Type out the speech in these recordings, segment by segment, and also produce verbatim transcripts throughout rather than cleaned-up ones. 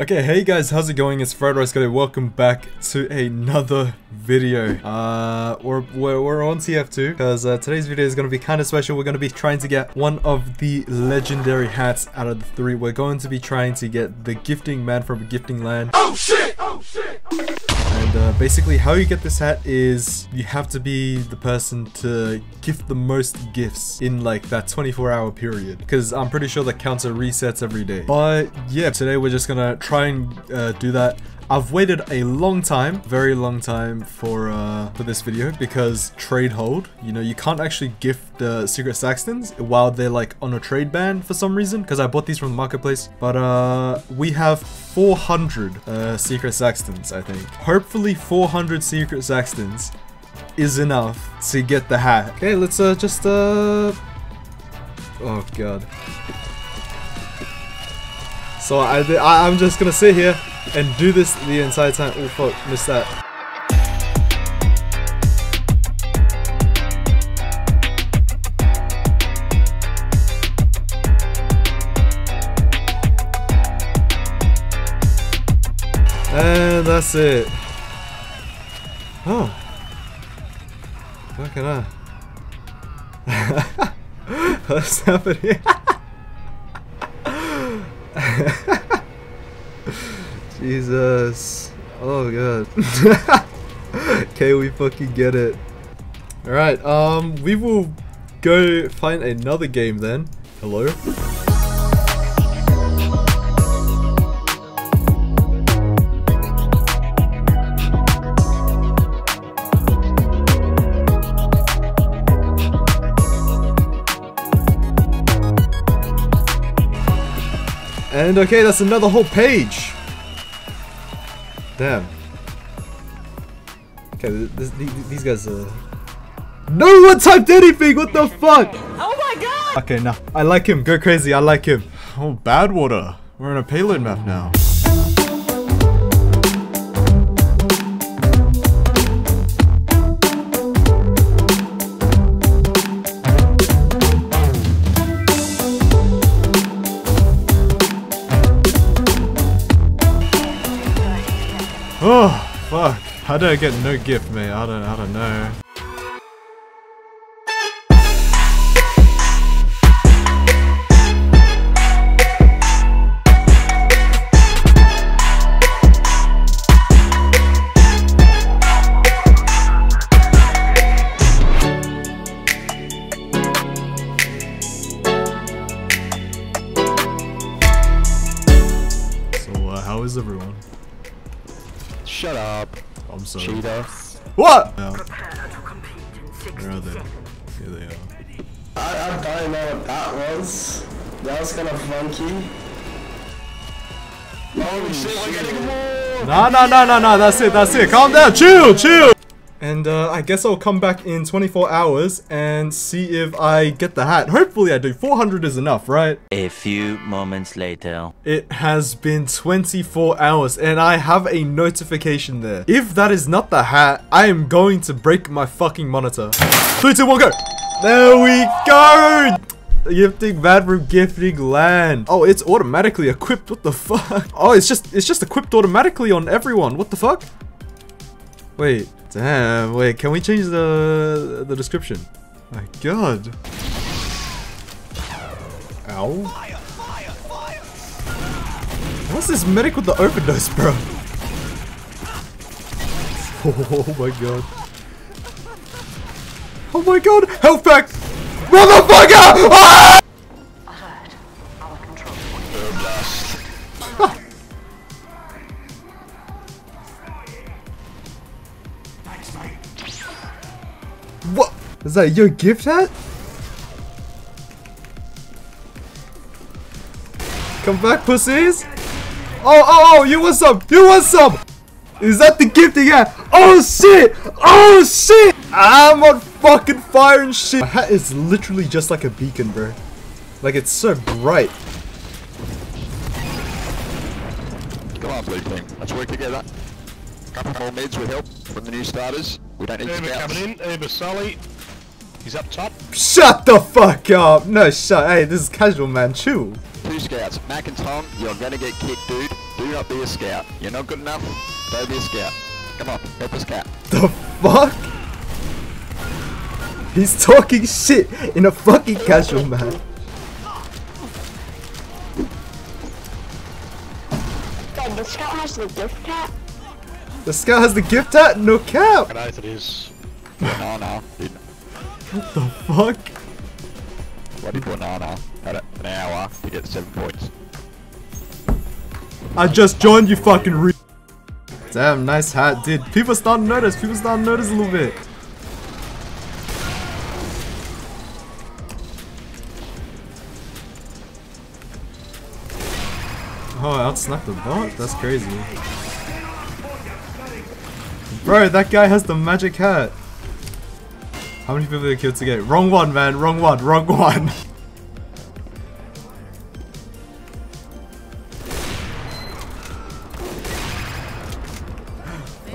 Okay, hey guys, how's it going? It's FriedRiceGod. Welcome back to another video. Uh, we're, we're, we're on T F two because uh, today's video is going to be kind of special. We're going to be trying to get one of the legendary hats out of the three. We're going to be trying to get the gifting man from a gifting land. Oh shit! Oh shit! Oh, shit. And uh, basically how you get this hat is you have to be the person to gift the most gifts in like that twenty-four hour period, because I'm pretty sure the counter resets every day. But yeah, today we're just gonna try and uh, do that. I've waited a long time, very long time for uh, for this video because trade hold. You know, you can't actually gift uh, Secret Saxtons while they're like on a trade ban for some reason, because I bought these from the marketplace. But uh, we have four hundred uh, Secret Saxtons, I think. Hopefully four hundred Secret Saxtons is enough to get the hat. Okay, let's uh, just... Uh... Oh god. So I, I, I'm just gonna sit here and do this the entire time. Oh fuck, missed that. And that's it. Oh. Fucking hell. What's happening? Jesus. Oh god. Okay, we fucking get it. Alright, um, we will go find another game then. Hello? And okay, that's another whole page! Damn. Okay, this, these, these guys are... No one typed anything! What the fuck? Oh my god! Okay, nah. I like him. Go crazy. I like him. Oh, Badwater. We're in a payload map now. Oh fuck! How did I get no gift, mate? I don't, I don't know. So uh, how is everyone? Shut up. I'm sorry. Cheetahs. What? No. Where are they? Here they are. I, I don't know what that was. That was kind of funky. Holy shit, we're getting more! Nah, nah, nah, nah, nah, that's it, that's it. Calm down, chill, chill! And uh, I guess I'll come back in twenty-four hours and see if I get the hat. Hopefully I do. four hundred is enough, right? A few moments later. It has been twenty-four hours and I have a notification there. If that is not the hat, I am going to break my fucking monitor. three, two, one, go! There we go! Gifting man from gifting land. Oh, it's automatically equipped. What the fuck? Oh, it's just, it's just equipped automatically on everyone. What the fuck? Wait. Damn, wait, can we change the the description? My god. Ow. Fire, fire, fire. What's this medic with the overdose, bro? Oh my god. Oh my god! Health pack! Motherfucker! Ah! Alert. Our control point. What? Is that your gift hat? Come back, pussies! Oh, oh, oh! You want some? You want some? Is that the gifting hat? Oh shit! Oh shit! I'm on fucking fire and shit! My hat is literally just like a beacon, bro. Like, it's so bright. Come on, blue team. Let's work together. Couple more meds with help from the new starters. We don't need Uber coming in. Uber Sully. He's up top. Shut the fuck up. No, shut. Hey, this is casual, man. Chill. Two scouts. Mac and Tom, you're gonna get kicked, dude. Do not be a scout. You're not good enough. Don't be a scout. Come on, help a scout. The fuck? He's talking shit in a fucking casual man. God, the scout has the gift hat? The scout has the gift hat? No cap! I it is. Banana. What the fuck? Bloody banana. Had it an hour, you get seven points. I just joined you fucking re- Damn, nice hat, dude. People starting to notice, people starting to notice a little bit. Oh, I outsnapped the bot? That's crazy. Bro, that guy has the magic hat. How many people did I kill to get? Wrong one, man. Wrong one. Wrong one.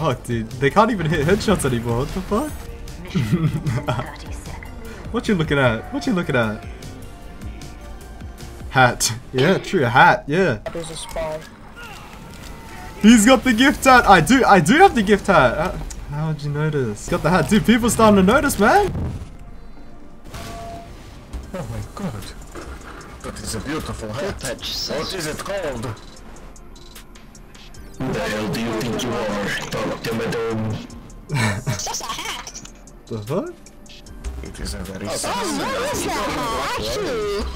Oh, dude. They can't even hit headshots anymore. What the fuck? What you looking at? What you looking at? Hat. Yeah, true. A hat. Yeah. There's a spy. He's got the gift hat. I do. I do have the gift hat. Uh, how did you notice? Got the hat. Dude, people starting to notice, man. Oh my god. That is a beautiful hat. What is it called? Who the hell do you think you are, Doctor Madame? It's just a hat. The fuck? It is a very oh, sexy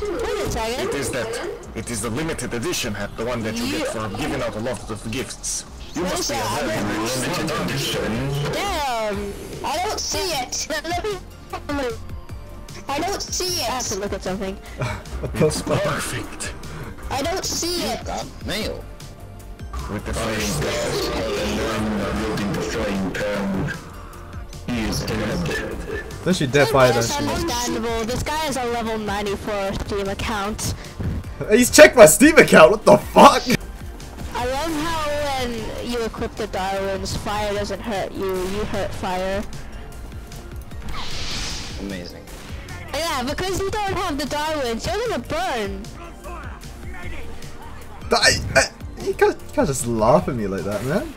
hat. It is that. It is the limited edition hat, the one that you, you get for giving out a lot of gifts. You what must be a very limited edition. Damn! I don't see it. Let me. I don't see it. I have to look at something. It's perfect. I don't see it. You got mail. With the flying glass, I learned about building the flying pound. He is dead. Then she dead by that shit. Understandable. This guy has a level ninety-four Steam account. He's checked my Steam account. What the fuck? I love how when you equip the Darwin's, fire doesn't hurt you. You hurt fire. Amazing. Yeah, because you don't have the Darwin's, you're gonna burn. I, I, you can't, you can't just laugh at me like that, man.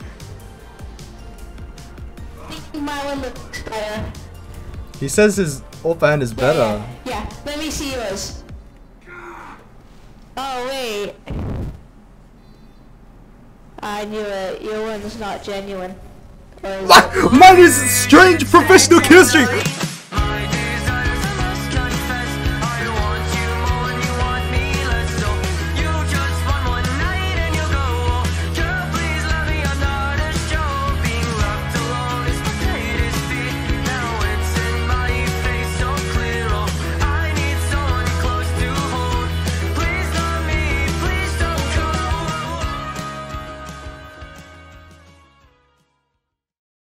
He says his old hand is better. Yeah, yeah, yeah, let me see yours. Oh wait. I knew it. Your one's not genuine. Or is it? Mine is strange professional chemistry!